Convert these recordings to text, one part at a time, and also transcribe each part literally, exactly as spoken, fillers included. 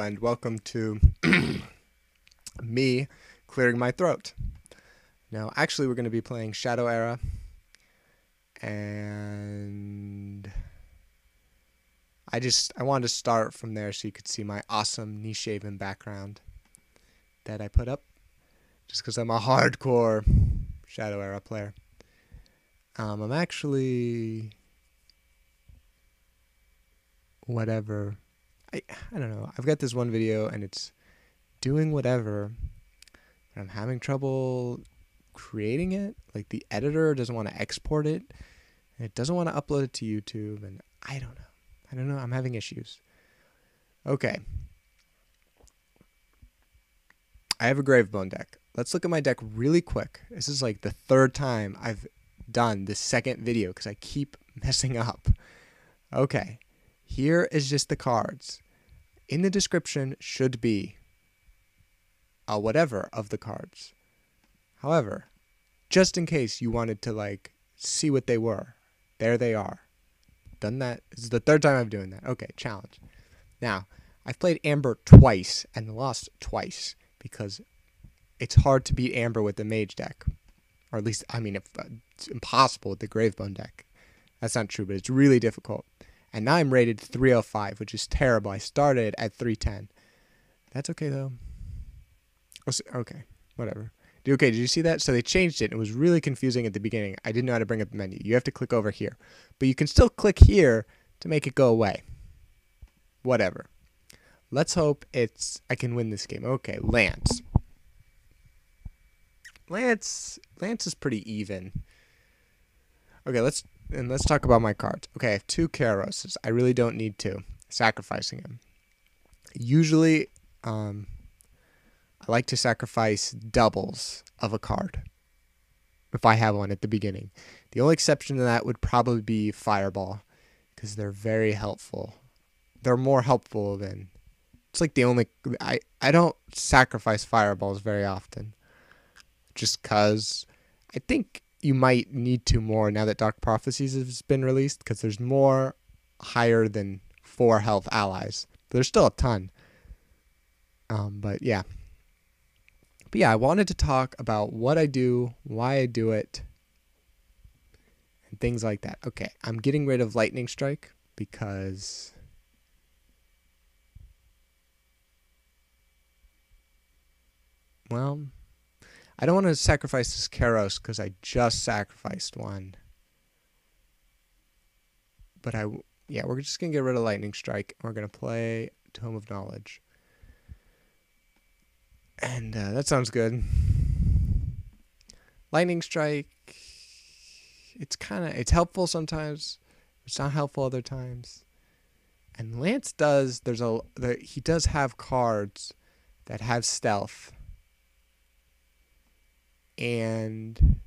And welcome to me clearing my throat. Now, actually, we're going to be playing Shadow Era and I just I wanted to start from there so you could see my awesome knee-shaven background that I put up just because I'm a hardcore Shadow Era player. Um, I'm actually whatever. I, I don't know. I've got this one video and it's doing whatever, but I'm having trouble creating it. Like the editor doesn't want to export it, and it doesn't want to upload it to YouTube, and I don't know. I don't know. I'm having issues. Okay. I have a Gravebone deck. Let's look at my deck really quick. This is like the third time I've done this second video because I keep messing up. Okay. Here is just the cards. In the description should be a whatever of the cards. However, just in case you wanted to like see what they were, there they are. Done that. This is the third time I'm doing that. Okay, challenge. Now, I've played Amber twice and lost twice because it's hard to beat Amber with the Mage deck. Or at least, I mean, if, uh, it's impossible with the Gravebone deck. That's not true, but it's really difficult. And now I'm rated three oh five, which is terrible. I started at three ten. That's okay, though. Okay, whatever. Okay, did you see that? So they changed it. It was really confusing at the beginning. I didn't know how to bring up the menu. You have to click over here. But you can still click here to make it go away. Whatever. Let's hope it's I can win this game. Okay, Lance. Lance. Lance is pretty even. Okay, let's... And let's talk about my cards. Okay, I have two Kairoses. I really don't need two. Sacrificing him. Usually, um, I like to sacrifice doubles of a card. If I have one at the beginning. The only exception to that would probably be Fireball. Because they're very helpful. They're more helpful than... It's like the only... I, I don't sacrifice Fireballs very often. Just because... I think... You might need to more now that Dark Prophecies has been released because there's more higher than four health allies. There's still a ton. Um, but yeah. But yeah, I wanted to talk about what I do, why I do it, and things like that. Okay, I'm getting rid of Lightning Strike because... Well... I don't want to sacrifice this Kairos because I just sacrificed one. But I... Yeah, we're just going to get rid of Lightning Strike. And we're going to play Tome of Knowledge. And uh, that sounds good. Lightning Strike... It's kind of... It's helpful sometimes. It's not helpful other times. And Lance does... There's a... There, he does have cards that have stealth. And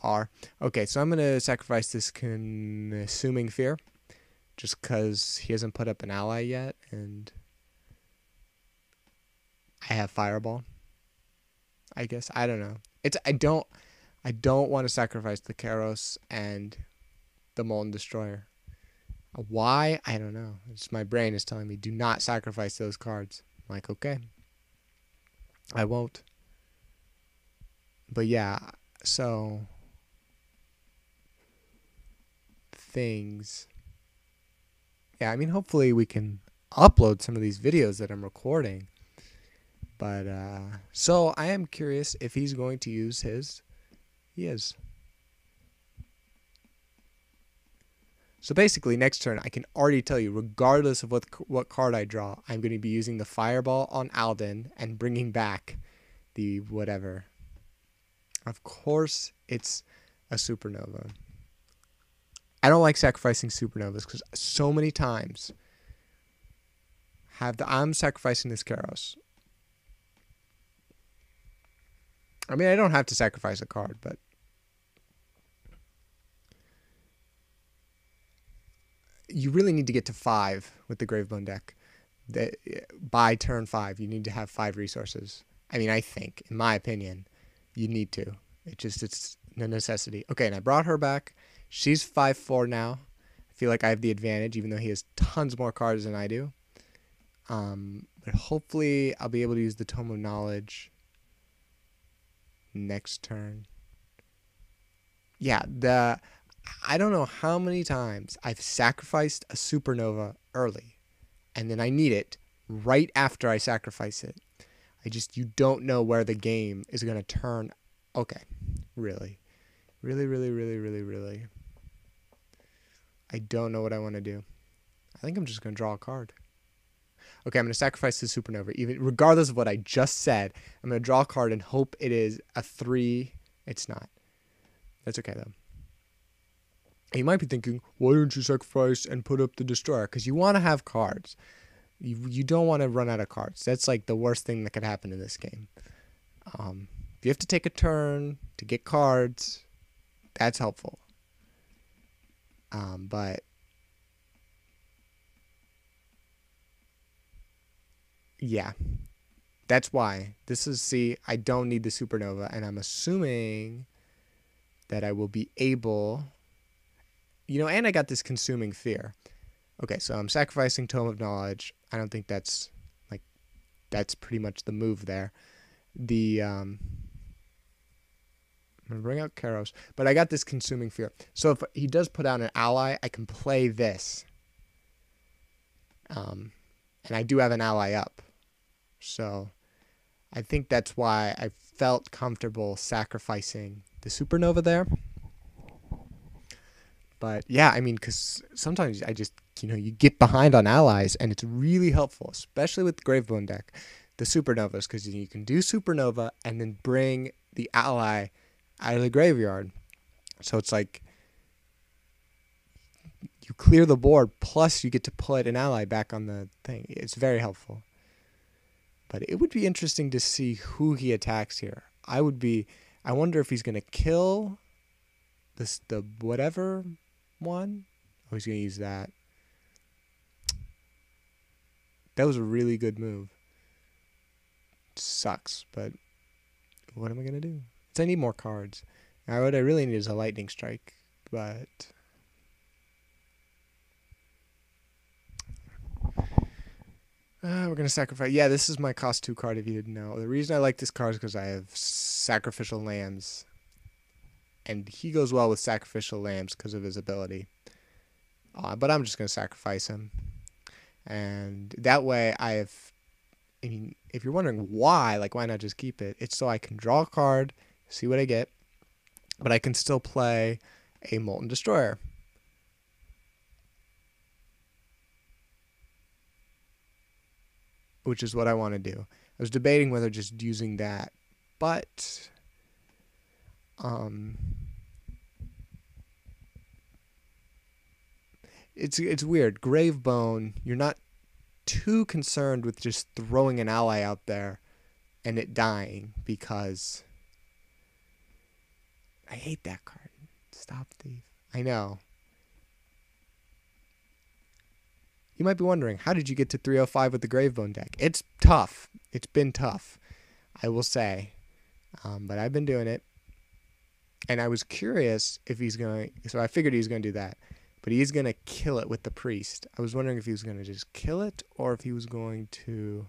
R. Okay, so I'm going to sacrifice this Consuming Fear just because he hasn't put up an ally yet and I have Fireball. I guess. I don't know. It's I don't I don't want to sacrifice the Kairos and the Molten Destroyer. Why? I don't know. It's my brain is telling me do not sacrifice those cards. I'm like, okay. I won't. But yeah, so things. Yeah, I mean, hopefully we can upload some of these videos that I'm recording. But uh, so I am curious if he's going to use his. He is. So basically, next turn, I can already tell you, regardless of what what card I draw, I'm going to be using the Fireball on Alden and bringing back the whatever. Of course, it's a Supernova. I don't like sacrificing Supernovas because so many times have the I'm sacrificing this Kairos. I mean, I don't have to sacrifice a card, but you really need to get to five with the Gravebone deck. That by turn five, you need to have five resources. I mean, I think, in my opinion. You need to. It just, it's a necessity. Okay, and I brought her back. She's five four now. I feel like I have the advantage, even though he has tons more cards than I do. Um, but hopefully I'll be able to use the Tome of Knowledge next turn. Yeah, the I don't know how many times I've sacrificed a supernova early, and then I need it right after I sacrifice it. I just, you don't know where the game is going to turn. Okay, really. Really, really, really, really, really. I don't know what I want to do. I think I'm just going to draw a card. Okay, I'm going to sacrifice the supernova. Even regardless of what I just said, I'm going to draw a card and hope it is a three. It's not. That's okay, though. And you might be thinking, why don't you sacrifice and put up the destroyer? Because you want to have cards. You, you don't want to run out of cards. That's like the worst thing that could happen in this game. Um, if you have to take a turn to get cards, that's helpful. Um, but... yeah, that's why. This is, see, I don't need the supernova, and I'm assuming that I will be able, you know, and I got this Consuming Fear. Okay, so I'm sacrificing Tome of Knowledge. I don't think that's, like, that's pretty much the move there. The, um, I'm going to bring out Kairos, but I got this Consuming Fear. So if he does put out an ally, I can play this. Um, and I do have an ally up. So I think that's why I felt comfortable sacrificing the supernova there. But yeah, I mean, because sometimes I just, you know, you get behind on allies and it's really helpful, especially with the Gravebone deck, the supernovas, because you can do supernova and then bring the ally out of the graveyard. So it's like you clear the board, plus you get to put an ally back on the thing. It's very helpful. But it would be interesting to see who he attacks here. I would be... I wonder if he's going to kill this, the whatever one. Oh, he's going to use that. That was a really good move. Sucks, but what am I going to do? I need more cards. Now, what I really need is a Lightning Strike, but... Uh, we're going to sacrifice. Yeah, this is my cost two card if you didn't know. The reason I like this card is because I have Sacrificial Lambs. And he goes well with Sacrificial Lambs because of his ability. Uh, but I'm just going to sacrifice him. And that way I have... I mean, if you're wondering why, like why not just keep it? It's so I can draw a card, see what I get. But I can still play a Molten Destroyer. Which is what I want to do. I was debating whether just using that, but um, it's it's weird. Gravebone, you're not too concerned with just throwing an ally out there and it dying, because I hate that card. Stop Thief. I know. You might be wondering, how did you get to three oh five with the Gravebone deck? It's tough. It's been tough, I will say. Um, but I've been doing it. And I was curious if he's going to... So I figured he was going to do that. But he's going to kill it with the Priest. I was wondering if he was going to just kill it or if he was going to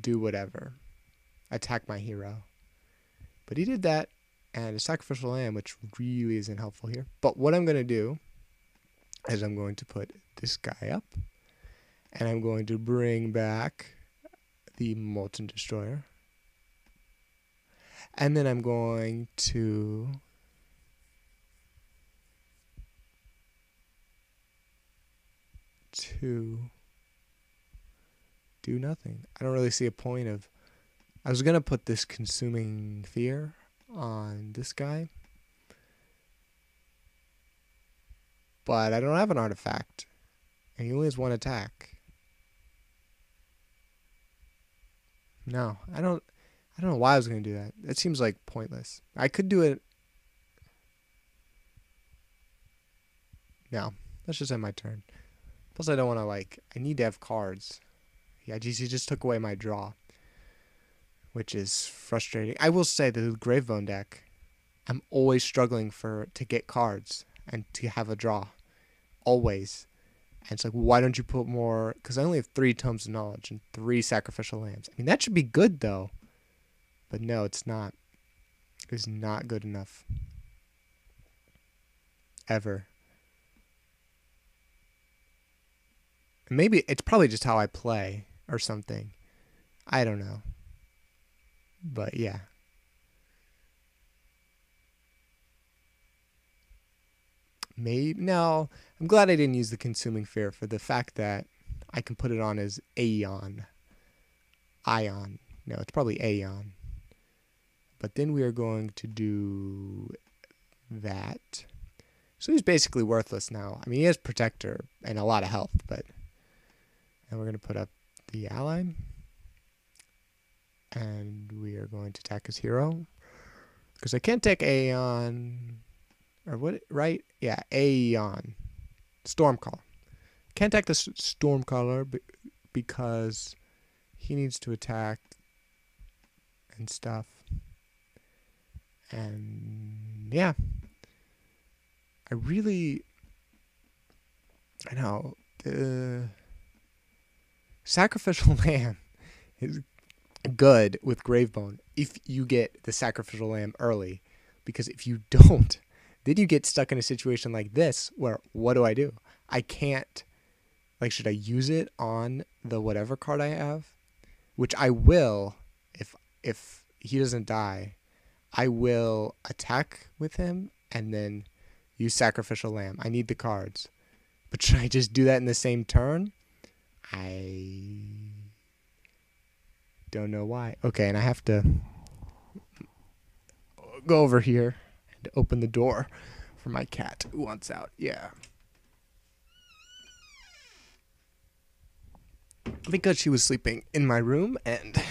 do whatever. Attack my hero. But he did that. And a Sacrificial Lamb, which really isn't helpful here. But what I'm going to do... as I'm going to put this guy up, and I'm going to bring back the Molten Destroyer, and then I'm going to to do nothing. I don't really see a point of... I was gonna put this Consuming Fear on this guy, but I don't have an artifact. And he only has one attack. No, I don't I don't know why I was gonna do that. That seems like pointless. I could do it. No. Let's just end my turn. Plus I don't wanna like I need to have cards. Yeah, geez, he just took away my draw. Which is frustrating. I will say that the Gravebone deck, I'm always struggling for to get cards and to have a draw. Always. And it's like, why don't you put more? Because I only have three Tomes of Knowledge and three Sacrificial Lambs. I mean, that should be good, though. But no, it's not. It's not good enough. Ever. And maybe it's probably just how I play or something. I don't know. But yeah. Maybe no. I'm glad I didn't use the Consuming Fear for the fact that I can put it on as Aeon. Ion. No, it's probably Aeon. But then we are going to do that. So he's basically worthless now. I mean, he has Protector and a lot of health, but... And we're going to put up the ally. And we are going to attack his hero. Because I can't take Aeon... Or what, right? Yeah, Aeon. Stormcaller. Can't attack the Stormcaller be because he needs to attack and stuff. And yeah. I really... I know. The Sacrificial Lamb is good with Gravebone if you get the Sacrificial Lamb early. Because if you don't... Then you get stuck in a situation like this where, what do I do? I can't, like, should I use it on the whatever card I have? Which I will, if if he doesn't die, I will attack with him and then use Sacrificial Lamb. I need the cards. But should I just do that in the same turn? I don't know why. Okay, and I have to go over here. Open the door for my cat who wants out. Yeah. Because she was sleeping in my room and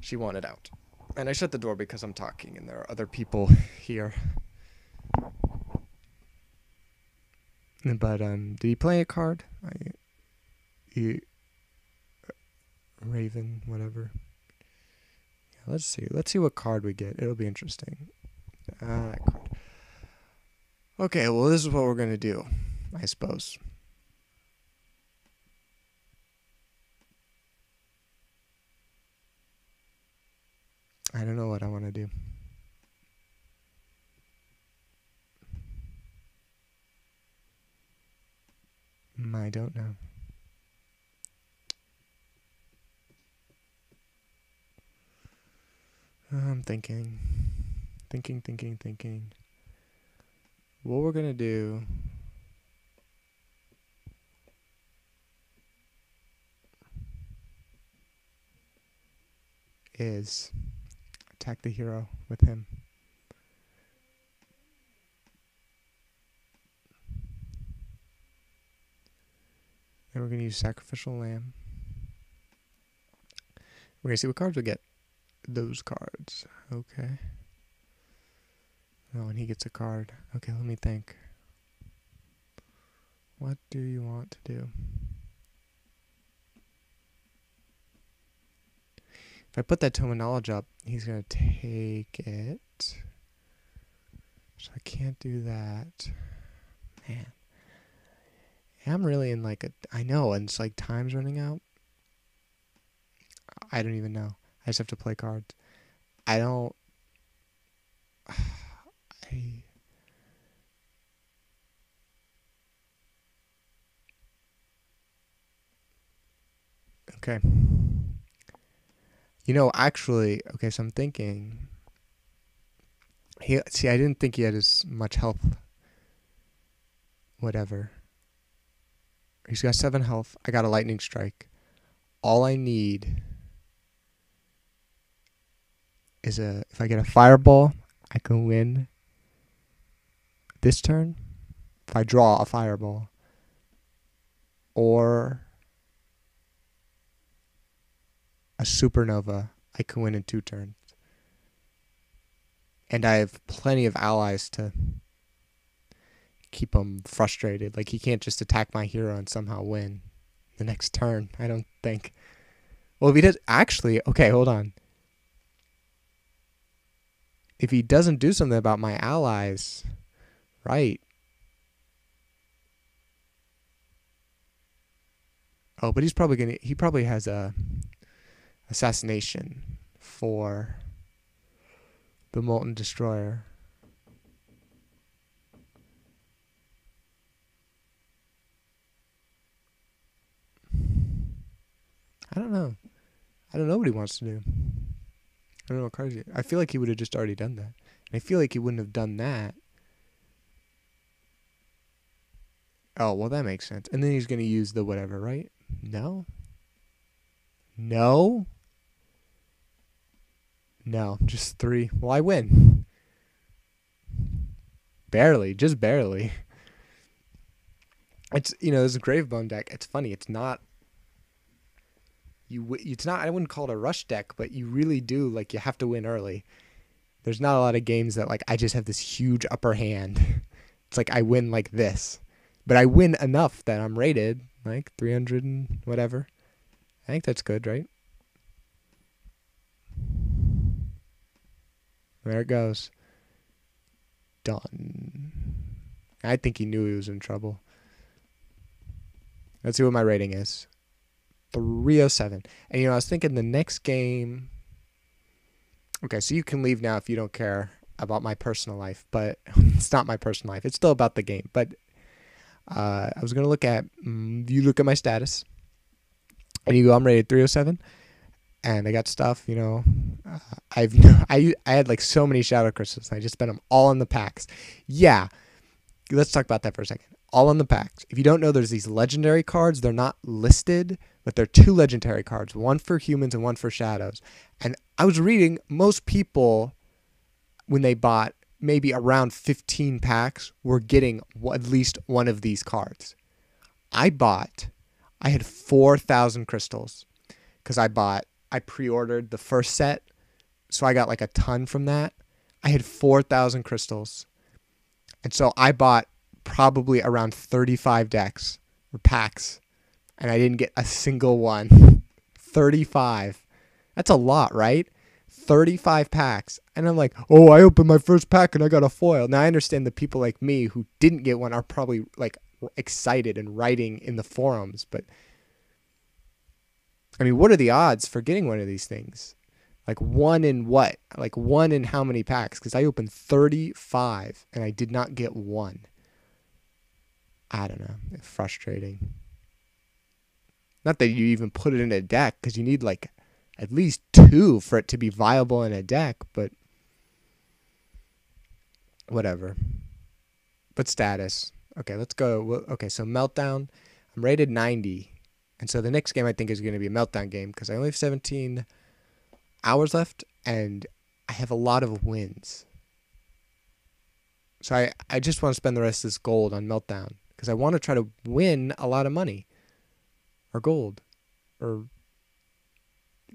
she wanted out. And I shut the door because I'm talking and there are other people here. But, um, did he play a card? I, he, Raven, whatever. Let's see. Let's see what card we get. It'll be interesting. Ah, that card. Okay, well, this is what we're going to do, I suppose. I don't know what I want to do. I don't know. I'm thinking, thinking, thinking, thinking. What we're going to do... is attack the hero with him. And we're going to use Sacrificial Lamb. We're going to see what cards we get. Those cards. Okay. Oh, and he gets a card. Okay, let me think. What do you want to do? If I put that Tome of Knowledge up, he's going to take it. So I can't do that. Man. I'm really in like a... I know, and it's like time's running out. I don't even know. I just have to play cards. I don't... I... Okay. You know, actually... Okay, so I'm thinking... He, see, I didn't think he had as much health. Whatever. He's got seven health. I got a Lightning Strike. All I need... is a if I get a Fireball, I can win this turn. If I draw a Fireball, or a Supernova, I can win in two turns. And I have plenty of allies to keep him frustrated. Like, he can't just attack my hero and somehow win the next turn, I don't think. Well, if he does... Actually, okay, hold on. If he doesn't do something about my allies, right? Oh, but he's probably gonna. He probably has a assassination for the Molten Destroyer. I don't know. I don't know what he wants to do. I don't know what cards he... I feel like he would have just already done that. And I feel like he wouldn't have done that. Oh, well, that makes sense. And then he's going to use the whatever, right? No? No? No, just three. Well, I win. Barely, just barely. It's, you know, this Gravebone deck, it's funny, it's not... You w it's not, I wouldn't call it a rush deck, but you really do, like, you have to win early. There's not a lot of games that, like, I just have this huge upper hand. It's like I win like this. But I win enough that I'm rated, like, three hundred and whatever. I think that's good, right? There it goes. Done. I think he knew he was in trouble. Let's see what my rating is. three oh seven. And, you know, I was thinking the next game... Okay, so you can leave now if you don't care about my personal life, but it's not my personal life. It's still about the game, but uh, I was going to look at... Mm, you look at my status, and you go, I'm rated three oh seven, and I got stuff, you know. Uh, I've I, I had, like, so many Shadow Crystals, and I just spent them all in the packs. Yeah, let's talk about that for a second. All in the packs. If you don't know, there's these legendary cards. They're not listed, but they're two legendary cards, one for humans and one for shadows. And I was reading most people, when they bought maybe around fifteen packs, were getting at least one of these cards. I bought, I had four thousand crystals because I bought, I pre-ordered the first set, so I got like a ton from that. I had four thousand crystals. And so I bought probably around thirty-five decks or packs, and I didn't get a single one. thirty-five. That's a lot, right? thirty-five packs. And I'm like, oh, I opened my first pack and I got a foil. Now, I understand the people like me who didn't get one are probably like excited and writing in the forums, but I mean, what are the odds for getting one of these things? Like one in what? Like one in how many packs? Because I opened thirty-five and I did not get one. I don't know. It's frustrating. Not that you even put it in a deck, because you need like at least two for it to be viable in a deck, but whatever. But status. Okay, let's go. Okay, so Meltdown. I'm rated ninety. And so the next game I think is going to be a Meltdown game, because I only have seventeen hours left and I have a lot of wins. So I, I just want to spend the rest of this gold on Meltdown, because I want to try to win a lot of money or gold or,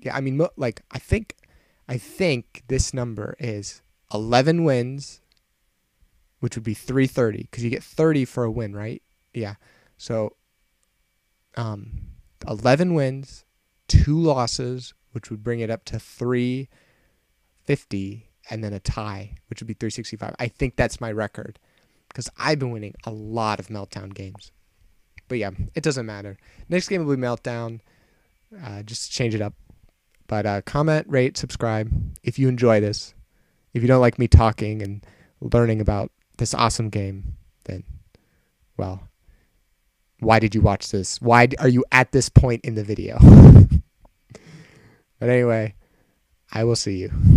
yeah, I mean, like, I think, I think this number is eleven wins, which would be three thirty, because you get thirty for a win, right? Yeah. So, um, eleven wins, two losses, which would bring it up to three fifty. And then a tie, which would be three sixty-five. I think that's my record, because I've been winning a lot of Meltdown games. But yeah, it doesn't matter. Next game will be Meltdown. Uh, just change it up. But uh, comment, rate, subscribe if you enjoy this. If you don't like me talking and learning about this awesome game, then, well, why did you watch this? Why are you at this point in the video? But anyway, I will see you.